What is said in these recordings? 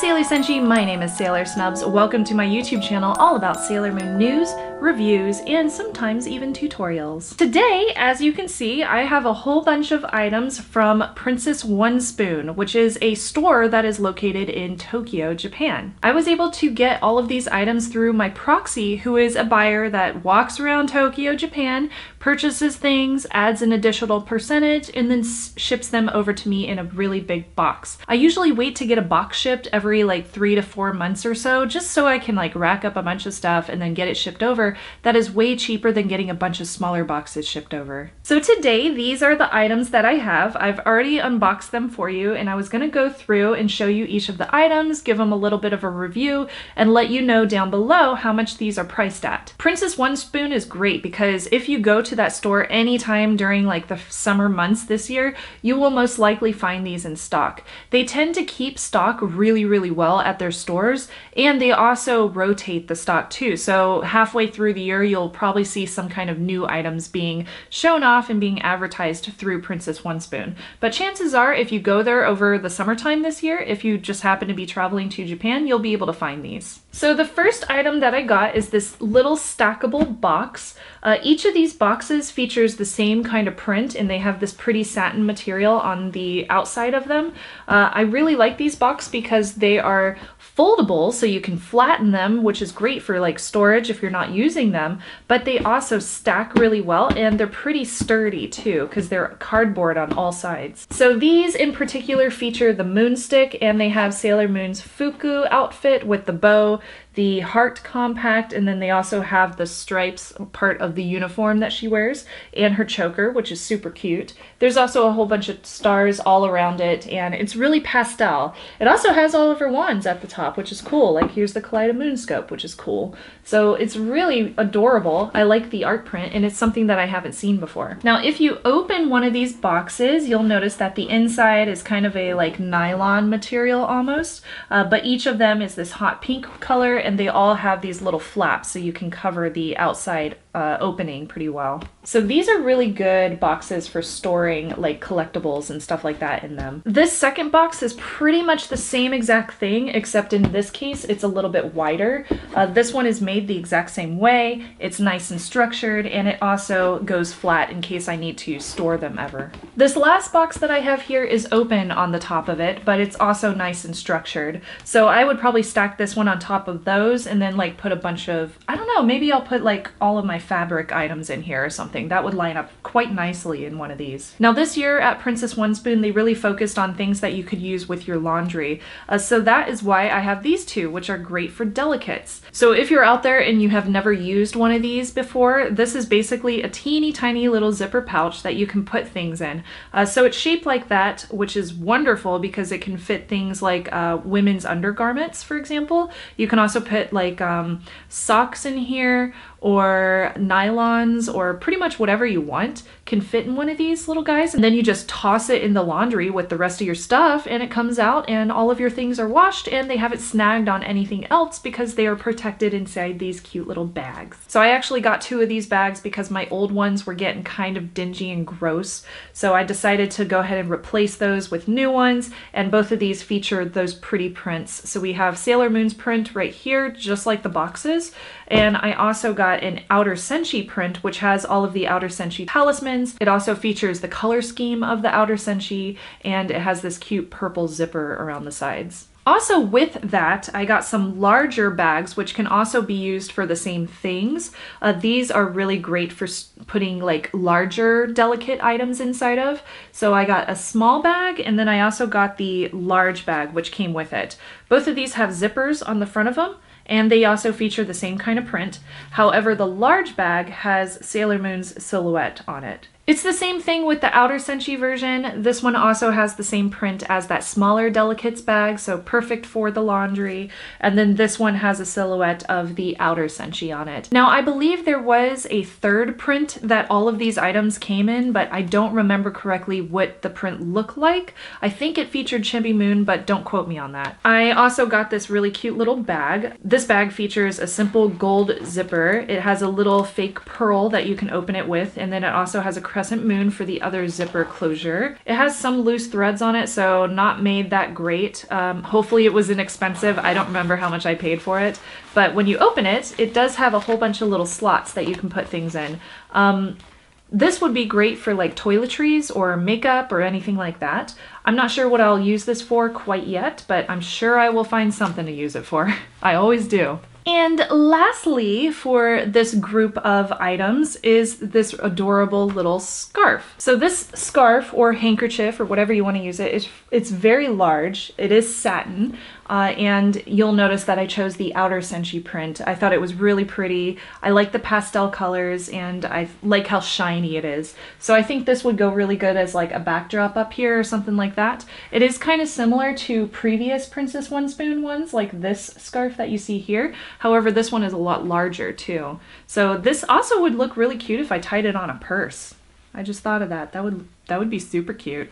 Sailor Senshi, my name is Sailor Snubs. Welcome to my YouTube channel all about Sailor Moon news, reviews, and sometimes even tutorials. Today, as you can see, I have a whole bunch of items from Princess One Spoon, which is a store that is located in Tokyo, Japan. I was able to get all of these items through my proxy, who is a buyer that walks around Tokyo, Japan, purchases things, adds an additional percentage, and then ships them over to me in a really big box. I usually wait to get a box shipped every like 3 to 4 months or so, just so I can like rack up a bunch of stuff and then get it shipped over. That is way cheaper than getting a bunch of smaller boxes shipped over. So today, these are the items that I have. I've already unboxed them for you, and I was gonna go through and show you each of the items, give them a little bit of a review, and let you know down below how much these are priced at. Princess One Spoon is great because if you go to that store anytime during like the summer months this year, you will most likely find these in stock. They tend to keep stock really well at their stores, and they also rotate the stock too, so halfway through the year you'll probably see some kind of new items being shown off and being advertised through Princess One Spoon. But chances are, if you go there over the summertime this year, if you just happen to be traveling to Japan, you'll be able to find these. So the first item that I got is this little stackable box. Each of these boxes features the same kind of print, and they have this pretty satin material on the outside of them. I really like these boxes because they are foldable, so you can flatten them, which is great for like storage if you're not using them, but they also stack really well, and they're pretty sturdy too because they're cardboard on all sides. So these in particular feature the moonstick, and they have Sailor Moon's Fuku outfit with the bow, the heart compact, and then they also have the stripes part of the uniform that she wears, and her choker, which is super cute. There's also a whole bunch of stars all around it, and it's really pastel. It also has all of her wands at the top, which is cool. Like, here's the Kaleidomoon scope, which is cool. So it's really adorable. I like the art print, and it's something that I haven't seen before. Now, if you open one of these boxes, you'll notice that the inside is kind of a like nylon material almost, but each of them is this hot pink color, and they all have these little flaps so you can cover the outside opening pretty well. So these are really good boxes for storing like collectibles and stuff like that in them. This second box is pretty much the same exact thing, except in this case it's a little bit wider. This one is made the exact same way. It's nice and structured, and it also goes flat in case I need to store them ever. This last box that I have here is open on the top of it, but it's also nice and structured. So I would probably stack this one on top of those, and then like put a bunch of, I don't know, maybe I'll put like all of my fabric items in here or something. That would line up quite nicely in one of these. Now this year at Princess One Spoon, they really focused on things that you could use with your laundry. So that is why I have these two, which are great for delicates. So if you're out there and you have never used one of these before, this is basically a teeny tiny little zipper pouch that you can put things in. So it's shaped like that, which is wonderful because it can fit things like women's undergarments, for example. You can also put like socks in here, or nylons, or pretty much whatever you want can fit in one of these little guys, and then you just toss it in the laundry with the rest of your stuff, and it comes out and all of your things are washed and they haven't snagged on anything else because they are protected inside these cute little bags. So I actually got two of these bags because my old ones were getting kind of dingy and gross, so I decided to go ahead and replace those with new ones, and both of these feature those pretty prints. So we have Sailor Moon's print right here, just like the boxes, and I also got an Outer Senshi print, which has all of the Outer Senshi talismans. It also features the color scheme of the Outer Senshi, and it has this cute purple zipper around the sides. Also with that, I got some larger bags, which can also be used for the same things. These are really great for putting like larger delicate items inside of. So I got a small bag, and then I also got the large bag, which came with it. Both of these have zippers on the front of them, and they also feature the same kind of print. However, the large bag has Sailor Moon's silhouette on it. It's the same thing with the Outer Senshi version. This one also has the same print as that smaller delicates bag, so perfect for the laundry. And then this one has a silhouette of the Outer Senshi on it. Now, I believe there was a third print that all of these items came in, but I don't remember correctly what the print looked like. I think it featured Chibi Moon, but don't quote me on that. I also got this really cute little bag. This bag features a simple gold zipper. It has a little fake pearl that you can open it with, and then it also has a crescent moon for the other zipper closure. It has some loose threads on it, so not made that great. Hopefully it was inexpensive. I don't remember how much I paid for it, but when you open it, it does have a whole bunch of little slots that you can put things in. This would be great for like toiletries or makeup or anything like that. I'm not sure what I'll use this for quite yet, but I'm sure I will find something to use it for. I always do. And lastly, for this group of items is this adorable little scarf. So this scarf or handkerchief or whatever you want to use it, it's very large. It is satin. And you'll notice that I chose the outer Senshi print. I thought it was really pretty. I like the pastel colors and I like how shiny it is. So I think this would go really good as like a backdrop up here or something like that. It is kind of similar to previous Princess One Spoon ones, like this scarf that you see here. However, this one is a lot larger too. So this also would look really cute if I tied it on a purse. I just thought of that. That would be super cute.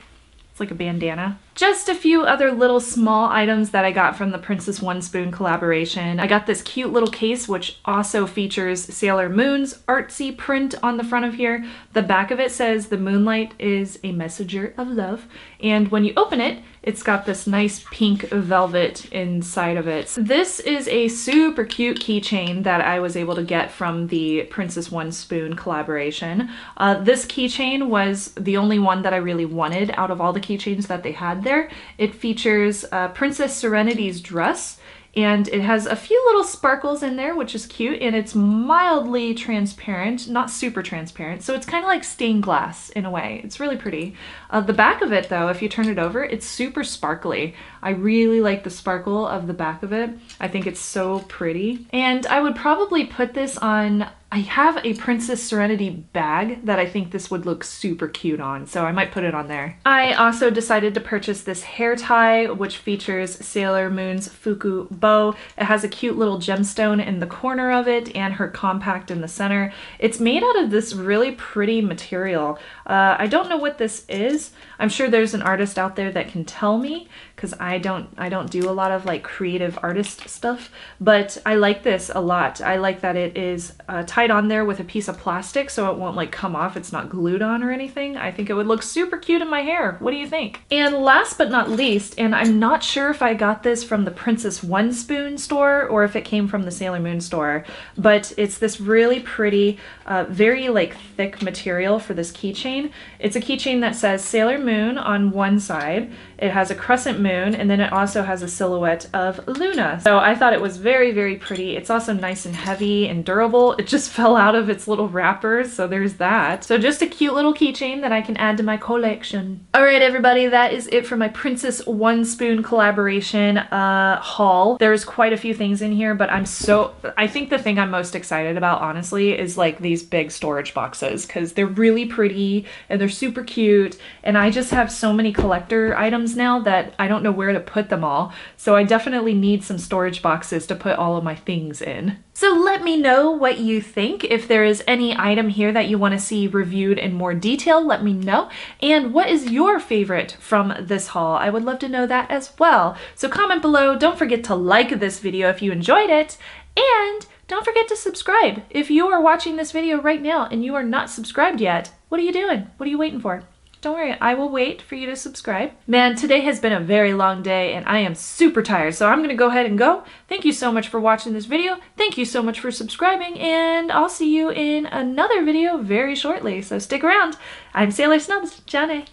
It's like a bandana. Just a few other little small items that I got from the Princess One Spoon collaboration. I got this cute little case which also features Sailor Moon's artsy print on the front of here. The back of it says the moonlight is a messenger of love, and when you open it, it's got this nice pink velvet inside of it. This is a super cute keychain that I was able to get from the Princess One Spoon collaboration. This keychain was the only one that I really wanted out of all the keychains that they had there. It features Princess Serenity's dress, and it has a few little sparkles in there, which is cute, and it's mildly transparent, not super transparent, so it's kind of like stained glass in a way. It's really pretty. The back of it though, if you turn it over, it's super sparkly. I really like the sparkle of the back of it. I think it's so pretty. And I would probably put this on, I have a Princess Serenity bag that I think this would look super cute on, so I might put it on there. I also decided to purchase this hair tie, which features Sailor Moon's Fuku bow. It has a cute little gemstone in the corner of it and her compact in the center. It's made out of this really pretty material. I don't know what this is. I'm sure there's an artist out there that can tell me, because I don't do a lot of like creative artist stuff, but I like this a lot. I like that it is tied on there with a piece of plastic so it won't like come off. It's not glued on or anything. I think it would look super cute in my hair. What do you think? And last but not least, and I'm not sure if I got this from the Princess One Spoon store or if it came from the Sailor Moon store, but it's this really pretty, very like thick material for this keychain. It's a keychain that says Sailor Moon on one side. It has a crescent moon, and then it also has a silhouette of Luna. So I thought it was very, very pretty. It's also nice and heavy and durable. It just fell out of its little wrappers, so there's that. So just a cute little keychain that I can add to my collection. All right, everybody, that is it for my Princess One Spoon collaboration haul. There's quite a few things in here, but I think the thing I'm most excited about, honestly, is like these big storage boxes, because they're really pretty and they're super cute, and I just have so many collector items now that I don't know where to put them all, so I definitely need some storage boxes to put all of my things in. So let me know what you think. If there is any item here that you want to see reviewed in more detail, let me know. And what is your favorite from this haul? I would love to know that as well. So comment below. Don't forget to like this video if you enjoyed it, and don't forget to subscribe. If you are watching this video right now and you are not subscribed yet, what are you doing? What are you waiting for? Don't worry, I will wait for you to subscribe. Man, today has been a very long day and I am super tired, so I'm gonna go ahead and go. Thank you so much for watching this video. Thank you so much for subscribing, and I'll see you in another video very shortly, so stick around. I'm Sailor Snubs, Johnny.